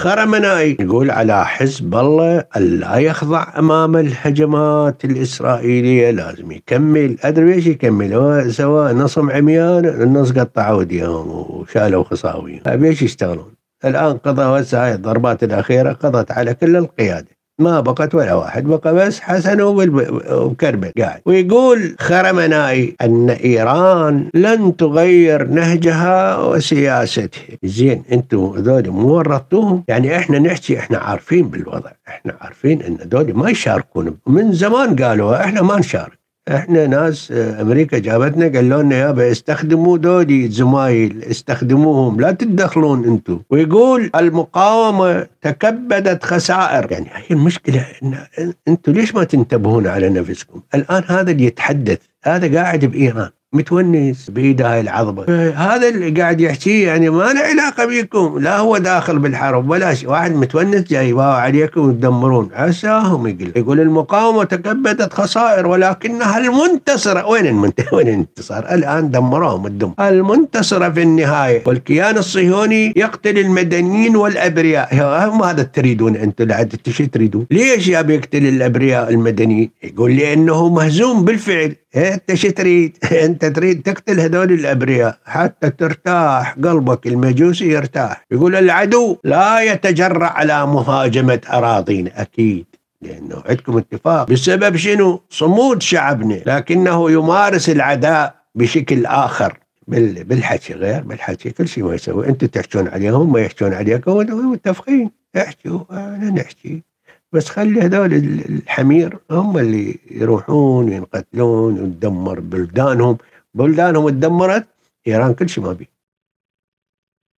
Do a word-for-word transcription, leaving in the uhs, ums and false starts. خرمنائي. يقول على حزب الله ألا يخضع أمام الهجمات الإسرائيلية، لازم يكمل. أدري ايش يكمل، سواء نصم عميان النص قطعوا ايديهم وشالوا خصاويهم، ايش يشتغلون الآن؟ قضى هسه هاي الضربات الأخيرة قضت على كل القيادة، ما بقت ولا واحد، بقى بس حسن وكربل قاعد. ويقول خرمنائي أن إيران لن تغير نهجها وسياستها. زين أنتم هذول مو ورطتوهم؟ يعني إحنا نحكي إحنا عارفين بالوضع، إحنا عارفين أن هذول ما يشاركون من زمان، قالوا إحنا ما نشارك، إحنا ناس أمريكا جابتنا قالوا لنا يابا استخدموا دولي زمايل، استخدموهم، لا تتدخلون أنتم. ويقول المقاومة تكبدت خسائر. يعني هي المشكلة إن أنتم ليش ما تنتبهون على نفسكم؟ الآن هذا اللي يتحدث، هذا قاعد بإيران متونس بإيده هاي العظمة، هذا اللي قاعد يحكي يعني ما له علاقة بيكم، لا هو داخل بالحرب ولا شيء، واحد متونس جاي باو عليكم وتدمرون، عساهم يقول. يقول المقاومة تكبدت خسائر ولكنها المنتصرة. وين المنتصر؟ وين الانتصار؟ الآن دمروهم الدم. المنتصرة في النهاية، والكيان الصهيوني يقتل المدنيين والأبرياء. هم هذا تريدون أنتم لعد شو تريدون؟ ليش يبي يقتل الأبرياء المدنيين؟ يقول لأنه مهزوم بالفعل. أنت شو تريد؟ أنت تريد تقتل هذول الأبرياء حتى ترتاح قلبك المجوسي يرتاح. يقول العدو لا يتجرأ على مهاجمة أراضينا، أكيد لأنه عندكم اتفاق بسبب شنو؟ صمود شعبنا، لكنه يمارس العداء بشكل آخر، بالحكي غير بالحكي كل شيء ما يسوي. أنتم تحكون عليهم ما يحكون عليكم، متفقين احكوا أنا نحكي، بس خلي هذول الحمير هم اللي يروحون وينقتلون ويدمر بلدانهم. بلدانهم اتدمرت، إيران كل شيء ما بيه.